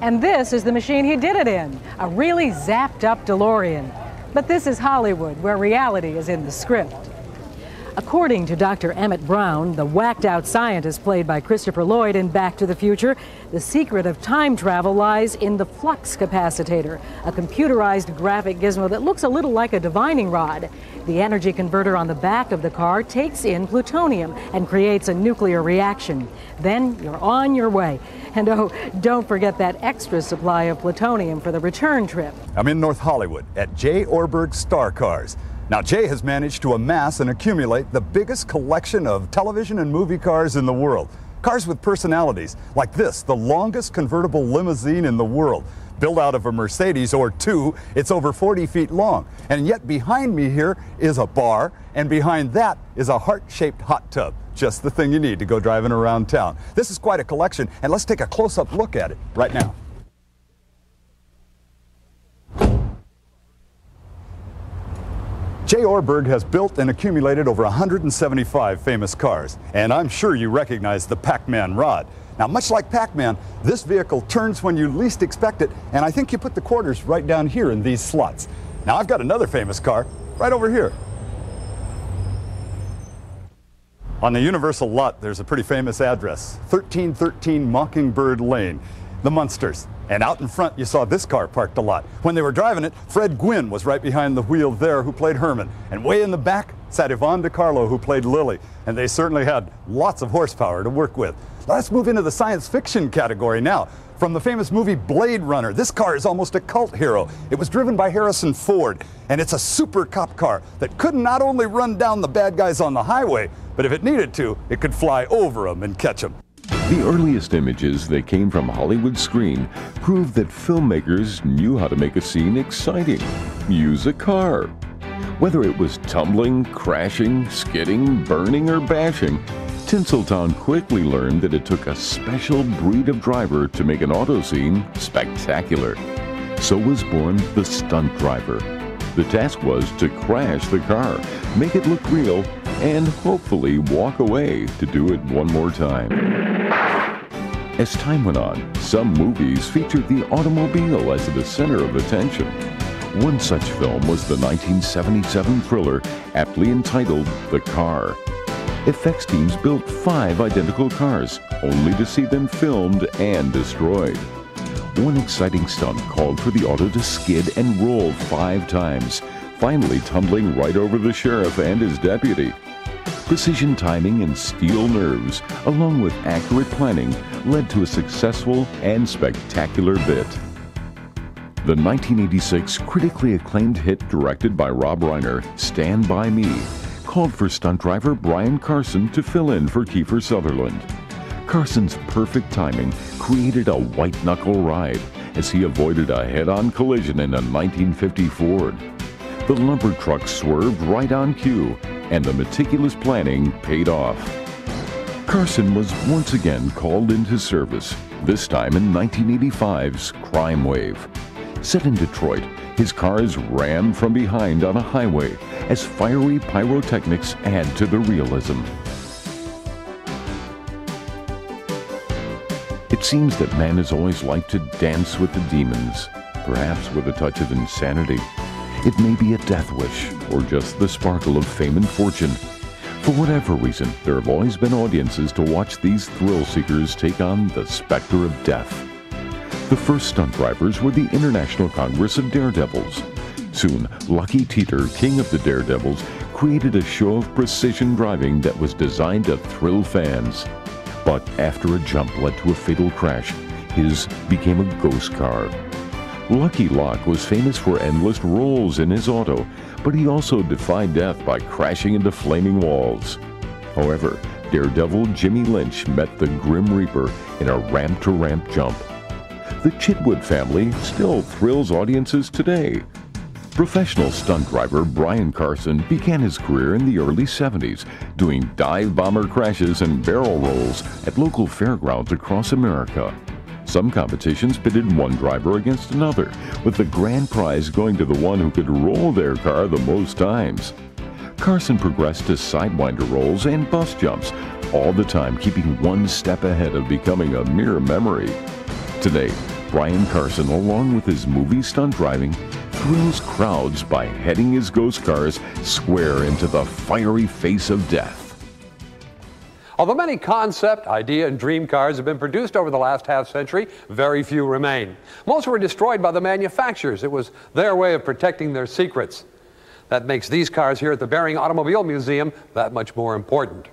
And this is the machine he did it in, a really zapped-up DeLorean. But this is Hollywood, where reality is in the script. According to Doctor Emmett Brown, the whacked-out scientist played by Christopher Lloyd in Back to the Future, the secret of time travel lies in the flux capacitor, a computerized graphic gizmo that looks a little like a divining rod. The energy converter on the back of the car takes in plutonium and creates a nuclear reaction. Then you're on your way. And oh, don't forget that extra supply of plutonium for the return trip. I'm in North Hollywood at Jay Orberg's Star Cars. Now, Jay has managed to amass and accumulate the biggest collection of television and movie cars in the world. Cars with personalities, like this, the longest convertible limousine in the world. Built out of a Mercedes or two, it's over forty feet long. And yet behind me here is a bar, and behind that is a heart-shaped hot tub. Just the thing you need to go driving around town. This is quite a collection, and let's take a close-up look at it right now. Jay Orberg has built and accumulated over one hundred seventy-five famous cars, and I'm sure you recognize the Pac-Man rod. Now, much like Pac-Man, this vehicle turns when you least expect it, and I think you put the quarters right down here in these slots. Now, I've got another famous car right over here. On the Universal lot, there's a pretty famous address, thirteen thirteen Mockingbird Lane, the Munsters. And out in front, you saw this car parked a lot. When they were driving it, Fred Gwynn was right behind the wheel there, who played Herman. And way in the back sat Yvonne DiCarlo, who played Lily. And they certainly had lots of horsepower to work with. Let's move into the science fiction category now. From the famous movie Blade Runner, this car is almost a cult hero. It was driven by Harrison Ford, and it's a super cop car that could not only run down the bad guys on the highway, but if it needed to, it could fly over them and catch them. The earliest images that came from Hollywood screen proved that filmmakers knew how to make a scene exciting. Use a car. Whether it was tumbling, crashing, skidding, burning, or bashing, Tinseltown quickly learned that it took a special breed of driver to make an auto scene spectacular. So was born the stunt driver. The task was to crash the car, make it look real, and hopefully walk away to do it one more time. As time went on, some movies featured the automobile as the center of attention. One such film was the nineteen seventy-seven thriller, aptly entitled The Car. Effects teams built five identical cars, only to see them filmed and destroyed. One exciting stunt called for the auto to skid and roll five times, finally tumbling right over the sheriff and his deputy. Precision timing and steel nerves, along with accurate planning, led to a successful and spectacular bit. The nineteen eighty-six critically acclaimed hit directed by Rob Reiner, Stand By Me, called for stunt driver Brian Carson to fill in for Kiefer Sutherland. Carson's perfect timing created a white-knuckle ride as he avoided a head-on collision in a nineteen fifty Ford. The lumber truck swerved right on cue, and the meticulous planning paid off. Carson was once again called into service, this time in nineteen eighty-five's Crime Wave. Set in Detroit, his cars ran from behind on a highway as fiery pyrotechnics add to the realism. It seems that man has always liked to dance with the demons, perhaps with a touch of insanity. It may be a death wish, or just the sparkle of fame and fortune. For whatever reason, there have always been audiences to watch these thrill-seekers take on the specter of death. The first stunt drivers were the International Congress of Daredevils. Soon, Lucky Teeter, king of the Daredevils, created a show of precision driving that was designed to thrill fans. But after a jump led to a fatal crash, his became a ghost car. Lucky Locke was famous for endless rolls in his auto, but he also defied death by crashing into flaming walls. However, Daredevil Jimmy Lynch met the Grim Reaper in a ramp-to-ramp jump. The Chitwood family still thrills audiences today. Professional stunt driver Brian Carson began his career in the early seventies, doing dive bomber crashes and barrel rolls at local fairgrounds across America. Some competitions pitted one driver against another, with the grand prize going to the one who could roll their car the most times. Carson progressed to sidewinder rolls and bus jumps, all the time keeping one step ahead of becoming a mere memory. Today, Brian Carson, along with his movie stunt driving, thrills crowds by heading his ghost cars square into the fiery face of death. Although many concept, idea, and dream cars have been produced over the last half century, very few remain. Most were destroyed by the manufacturers. It was their way of protecting their secrets. That makes these cars here at the Baring Automobile Museum that much more important.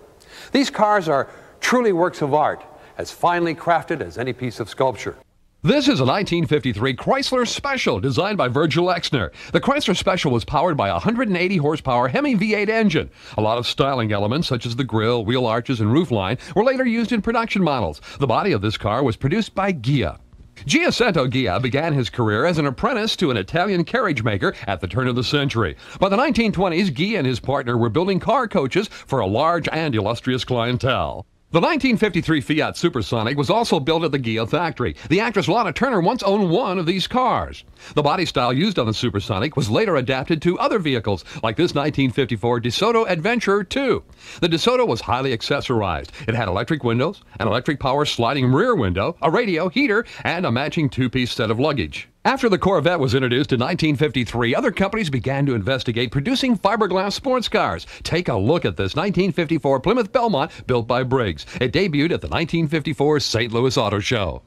These cars are truly works of art, as finely crafted as any piece of sculpture. This is a nineteen fifty-three Chrysler Special designed by Virgil Exner. The Chrysler Special was powered by a one hundred eighty horsepower Hemi V eight engine. A lot of styling elements such as the grille, wheel arches, and roofline were later used in production models. The body of this car was produced by Ghia. Giacinto Ghia began his career as an apprentice to an Italian carriage maker at the turn of the century. By the nineteen twenties, Ghia and his partner were building car coaches for a large and illustrious clientele. The nineteen fifty-three Fiat Supersonic was also built at the Ghia factory. The actress Lana Turner once owned one of these cars. The body style used on the Supersonic was later adapted to other vehicles, like this nineteen fifty-four DeSoto Adventurer two. The DeSoto was highly accessorized. It had electric windows, an electric power sliding rear window, a radio, heater, and a matching two-piece set of luggage. After the Corvette was introduced in nineteen fifty-three, other companies began to investigate producing fiberglass sports cars. Take a look at this nineteen fifty-four Plymouth Belmont built by Briggs. It debuted at the nineteen fifty-four Saint Louis Auto Show.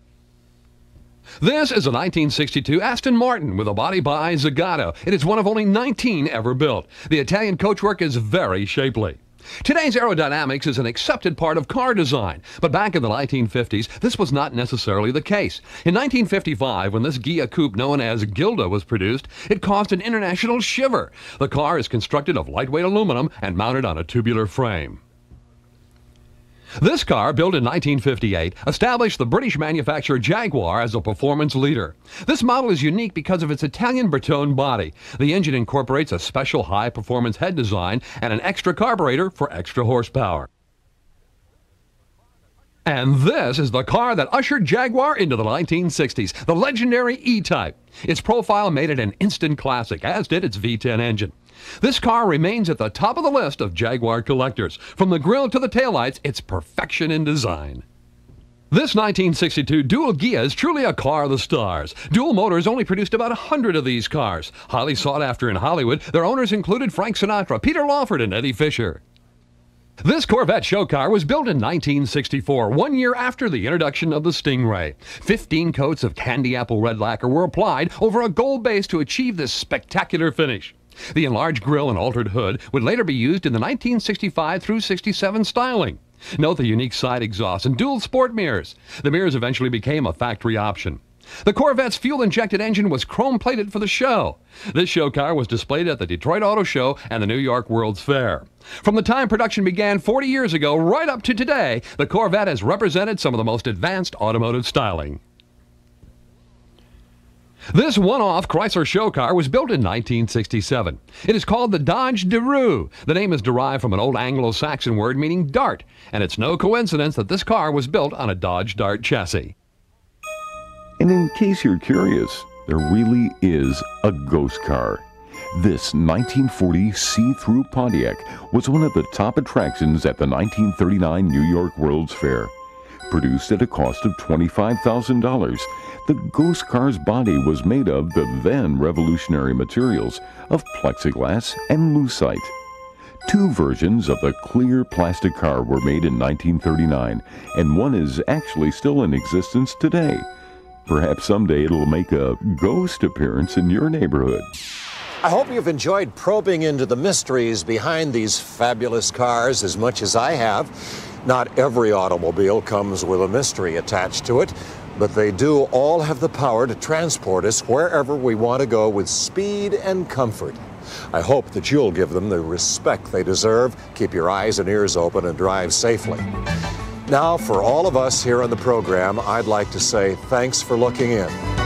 This is a nineteen sixty-two Aston Martin with a body by Zagato. It is one of only nineteen ever built. The Italian coachwork is very shapely. Today's aerodynamics is an accepted part of car design, but back in the nineteen fifties, this was not necessarily the case. In nineteen fifty-five, when this Ghia coupe known as Gilda was produced, it caused an international shiver. The car is constructed of lightweight aluminum and mounted on a tubular frame. This car, built in nineteen fifty-eight, established the British manufacturer Jaguar as a performance leader. This model is unique because of its Italian Bertone body. The engine incorporates a special high-performance head design and an extra carburetor for extra horsepower. And this is the car that ushered Jaguar into the nineteen sixties, the legendary E-Type. Its profile made it an instant classic, as did its V ten engine. This car remains at the top of the list of Jaguar collectors. From the grille to the taillights, it's perfection in design. This nineteen sixty-two dual Ghia is truly a car of the stars. Dual Motors only produced about one hundred of these cars. Highly sought after in Hollywood, their owners included Frank Sinatra, Peter Lawford, and Eddie Fisher. This Corvette show car was built in nineteen sixty-four, one year after the introduction of the Stingray. fifteen coats of candy apple red lacquer were applied over a gold base to achieve this spectacular finish. The enlarged grille and altered hood would later be used in the nineteen sixty-five through sixty-seven styling. Note the unique side exhaust and dual sport mirrors. The mirrors eventually became a factory option. The Corvette's fuel-injected engine was chrome-plated for the show. This show car was displayed at the Detroit Auto Show and the New York World's Fair. From the time production began forty years ago right up to today, the Corvette has represented some of the most advanced automotive styling. This one-off Chrysler show car was built in nineteen sixty-seven. It is called the Dodge Daru. The name is derived from an old Anglo-Saxon word meaning dart, and it's no coincidence that this car was built on a Dodge Dart chassis. And in case you're curious, there really is a ghost car. This nineteen forty see-through Pontiac was one of the top attractions at the nineteen thirty-nine New York World's Fair. Produced at a cost of twenty-five thousand dollars, the ghost car's body was made of the then revolutionary materials of plexiglass and lucite. Two versions of the clear plastic car were made in nineteen thirty-nine, and one is actually still in existence today. Perhaps someday it'll make a ghost appearance in your neighborhood. I hope you've enjoyed probing into the mysteries behind these fabulous cars as much as I have. Not every automobile comes with a mystery attached to it, but they do all have the power to transport us wherever we want to go with speed and comfort. I hope that you'll give them the respect they deserve. Keep your eyes and ears open and drive safely. Now, for all of us here on the program, I'd like to say thanks for looking in.